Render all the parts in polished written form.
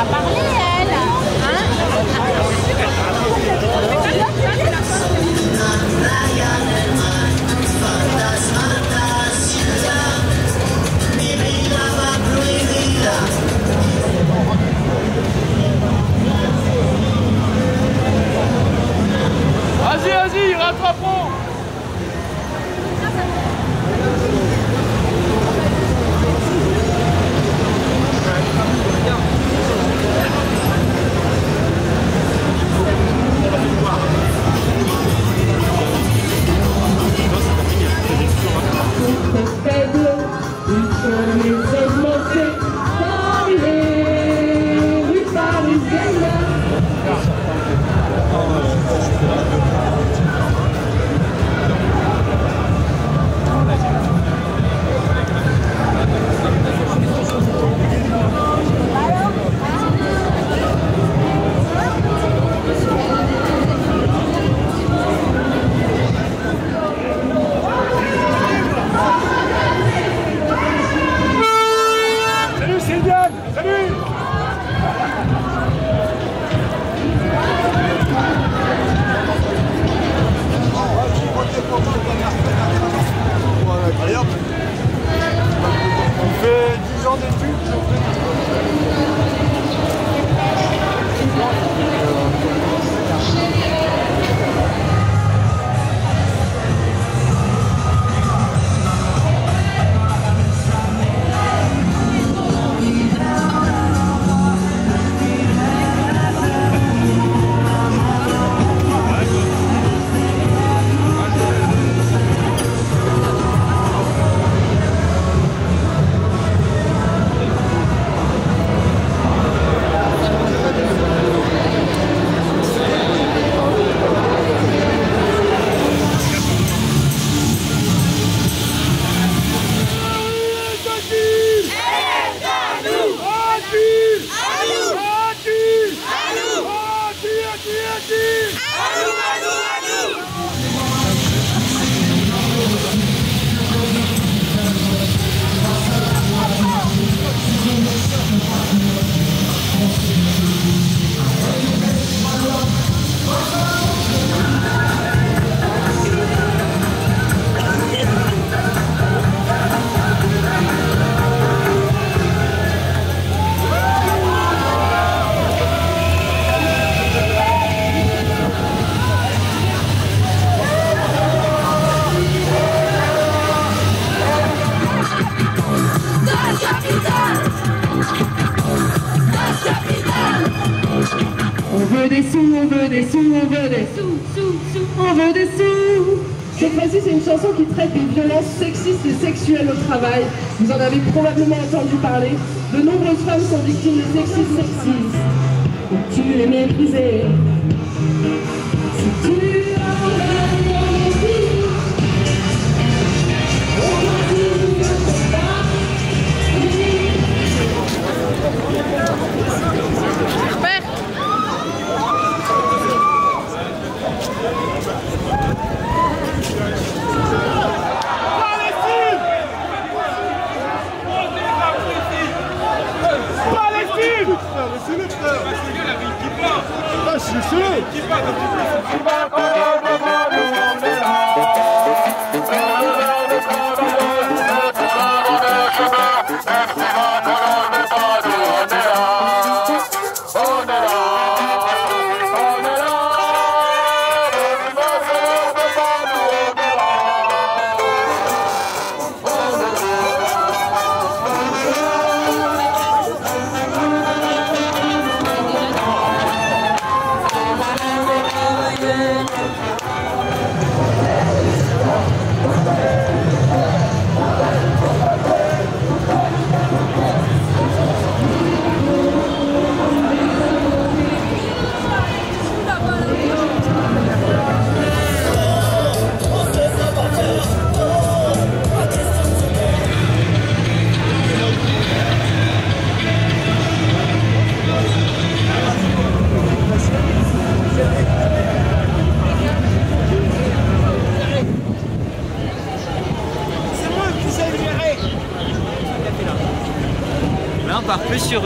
a parlé, elle. Vas-y, vas-y, rattrapons. Cette fois-ci, c'est une chanson qui traite des violences sexistes et sexuelles au travail. Vous en avez probablement entendu parler. De nombreuses femmes sont victimes de sexisme sexiste. Tu es méprisée. Si tu on part plus sur...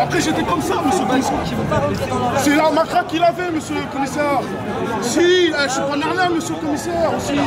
Après j'étais comme ça, monsieur le commissaire. C'est la matraque qu'il avait, monsieur le commissaire. Si, je suis pas un arnaque, monsieur le commissaire, aussi.